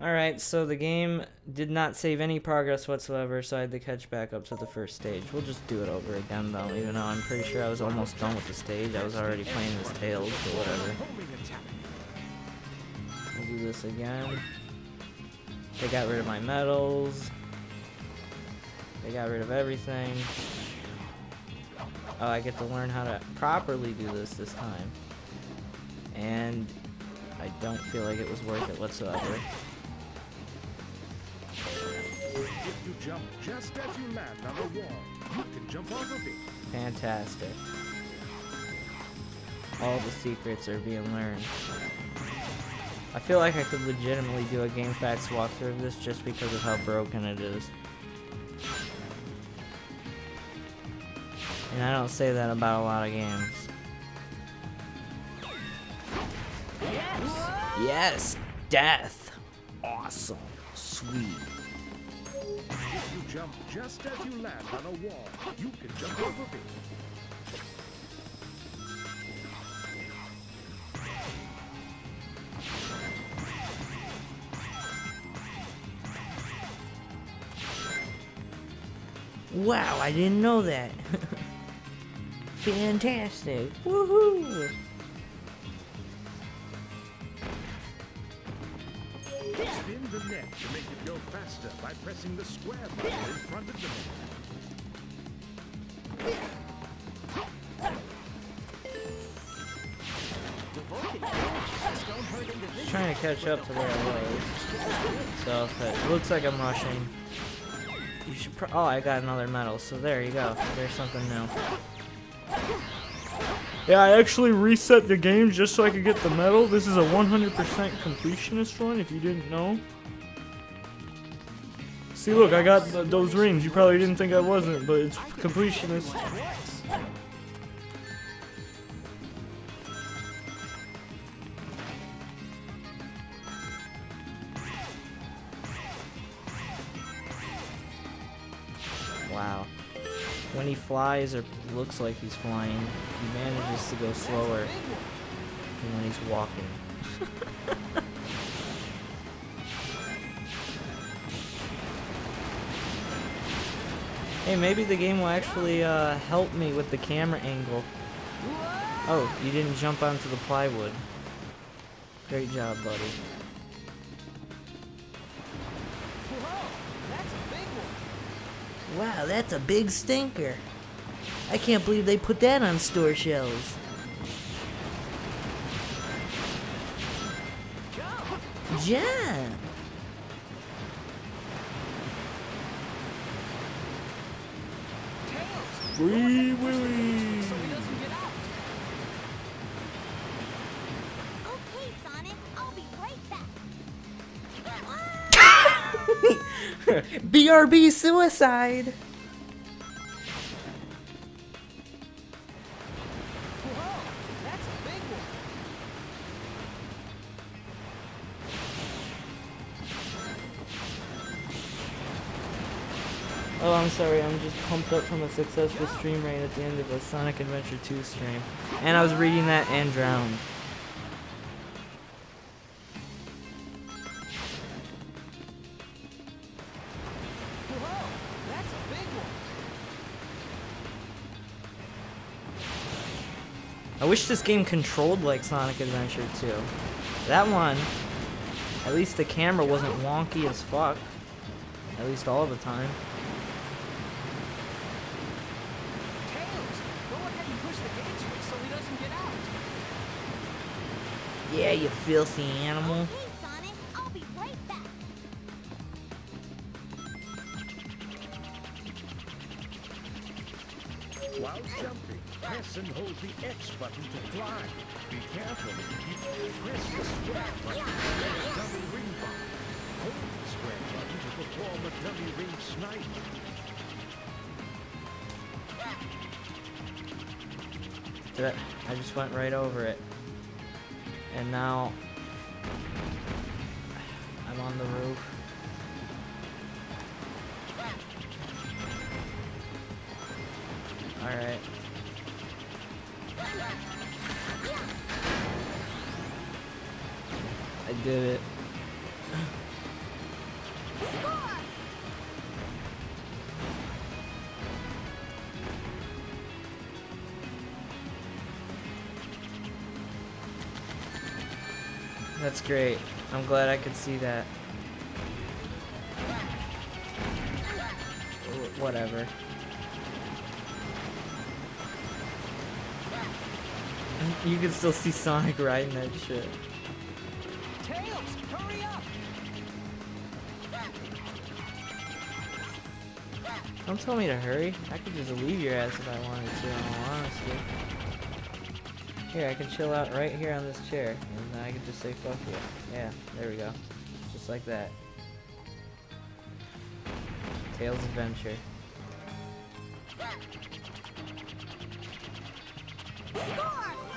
Alright, so the game did not save any progress whatsoever, so I had to catch back up to the first stage. We'll just do it over again, though, even though I'm pretty sure I was almost done with the stage. I was already playing this Tails, but whatever. We'll do this again. They got rid of my medals. They got rid of everything. Oh, I get to learn how to properly do this time. And I don't feel like it was worth it whatsoever. If you jump just as you land on the wall, you can jump off of it. Fantastic. All the secrets are being learned. I feel like I could legitimately do a GameFAQs walkthrough of this just because of how broken it is. And I don't say that about a lot of games. Yes! Yes! Death! Awesome! Sweet! If you jump just as you land on a wall, you can jump over it. Wow, I didn't know that. Fantastic. Woohoo! Spin the net to make it go faster by pressing the square button in front of the net. Just trying to catch up to where I was. So it looks like I'm rushing. You should oh, I got another medal, so there you go. There's something new. Yeah, I actually reset the game just so I could get the medal. This is a 100% completionist run, if you didn't know. See, look, I got those rings. You probably didn't think I wasn't, but it's completionist. Wow. When he flies or looks like he's flying, he manages to go slower than when he's walking. Hey, maybe the game will actually help me with the camera angle. Oh, you didn't jump onto the plywood. Great job, buddy. Wow, that's a big stinker. I can't believe they put that on store shelves. Yeah. Free Willy. Okay, Sonic, I'll be right back. BRB suicide. Whoa, that's a big one. Oh, I'm sorry. I'm just pumped up from a successful stream right at the end of a Sonic Adventure 2 stream, and I was reading that and drowned. I wish this game controlled like Sonic Adventure 2. That one, at least the camera wasn't wonky as fuck. At least all the time. Tails, go ahead and push the gate switch so he doesn't get out. Yeah, you filthy animal. Okay, Sonic, I'll be right back. While jumping, press and hold the X button to fly. Be careful if you keep pressing the square button to get a dummy ring bomb. Hold the square button to perform a dummy ring snipe. I just went right over it. And now I'm on the roof. Alright. I did it. That's great. I'm glad I could see that. Whatever. You can still see Sonic riding that shit. Tails, hurry up! Don't tell me to hurry. I could just leave your ass if I wanted to, in all honesty. Here, I can chill out right here on this chair, and I can just say fuck you. Yeah, there we go. Just like that. Tails Adventure.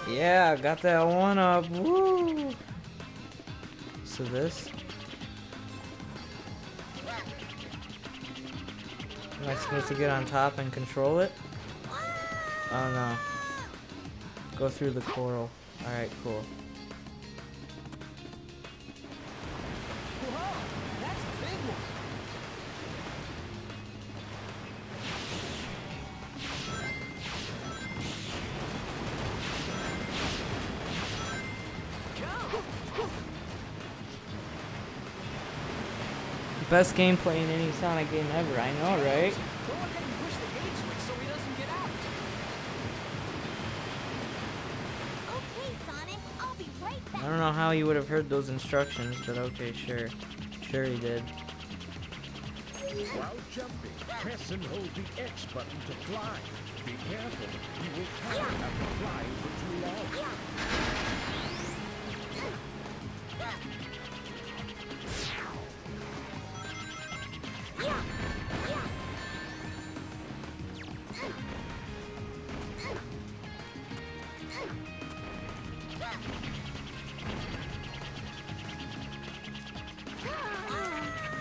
Yeah, got that one up. Woo! So this? Am I supposed to get on top and control it? Oh no. Go through the coral. Alright, cool. Best gameplay in any Sonic game ever, I know, right? Go ahead and push the gate switch so he doesn't get out. Okay, Sonic, I'll be right back. I don't know how he would have heard those instructions, but okay, sure. Sure he did. While jumping, press and hold the X button to fly. Be careful, you will tire after flying for too long.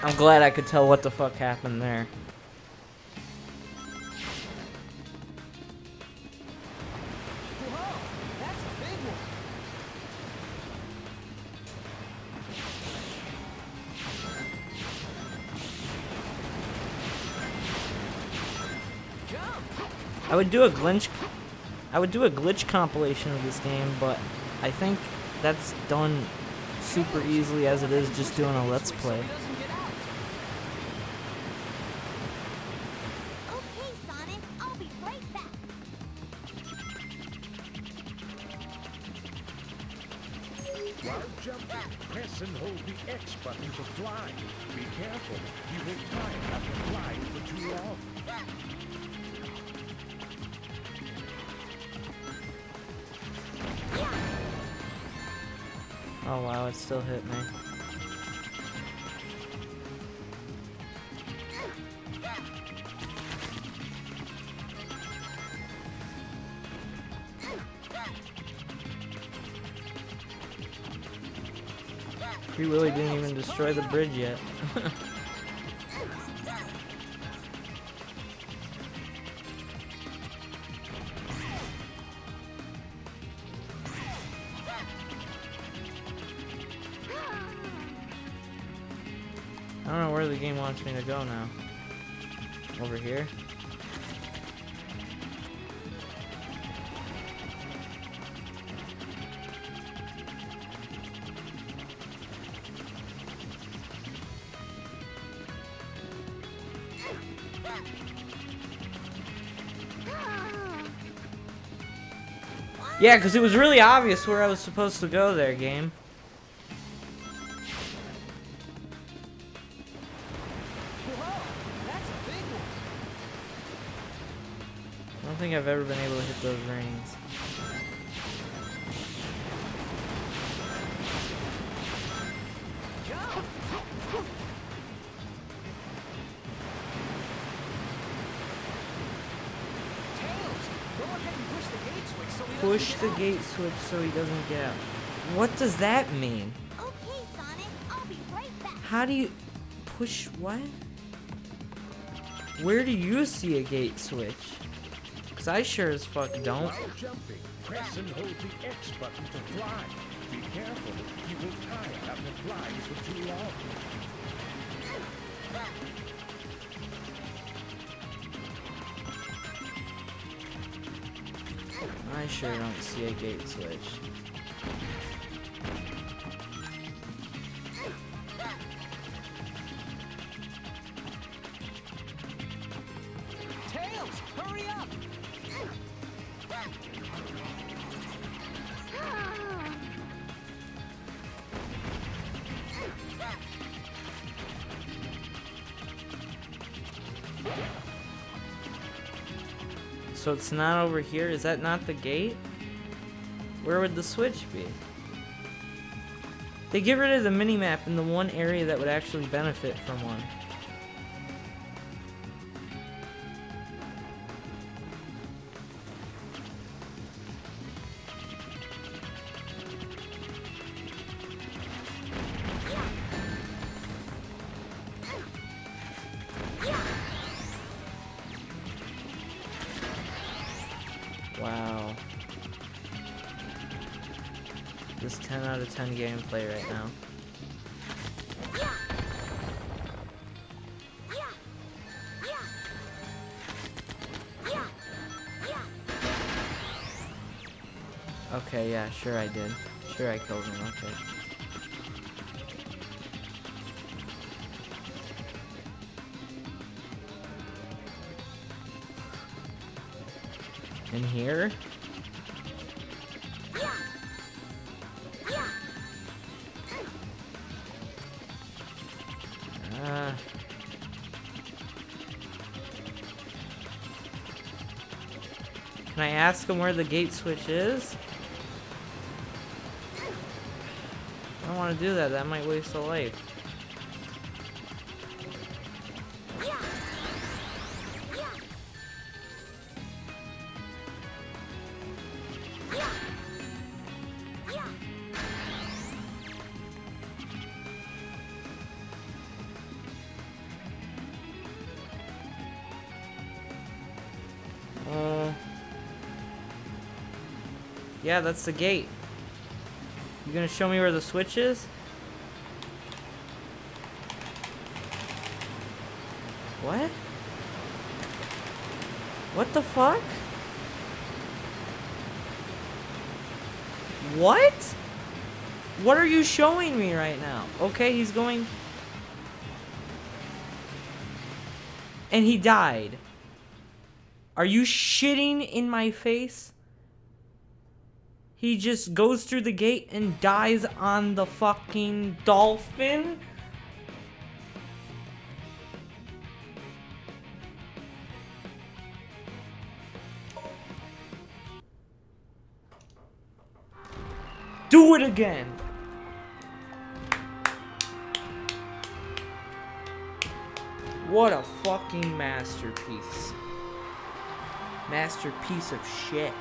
I'm glad I could tell what the fuck happened there. Whoa, that's a big one. I would do a glitch compilation of this game, but I think that's done super easily as it is just doing a let's play. Press and hold the X button to fly. Be careful, you will tire after flying for too long. Oh wow, it still hit me. Free Willy didn't even destroy the bridge yet. I don't know where the game wants me to go now. Over here? Yeah, because it was really obvious where I was supposed to go there, game. Whoa, that's a big one. I don't think I've ever been able to hit those rings. Push the gate switch so he doesn't get out. What does that mean? Okay, Sonic, I'll be right back. How do you push what? Where do you see a gate switch? Cause I sure as fuck don't. While jumping, press and hold the X button to fly. Be careful, you will tire after flying for too long. I sure don't see a gate switch. Tails, hurry up! So it's not over here? Is that not the gate? Where would the switch be? They get rid of the minimap in the one area that would actually benefit from one. Wow. This 10 out of 10 gameplay right now. Okay, yeah, sure I did. Sure I killed him, okay. In here? Can I ask him where the gate switch is? I don't want to do that. That might waste a life. Yeah, that's the gate. You gonna show me where the switch is? What? What the fuck? What? What are you showing me right now? Okay, he's going... And he died. Are you shitting in my face? He just goes through the gate and dies on the fucking dolphin? Do it again! What a fucking masterpiece. Masterpiece of shit.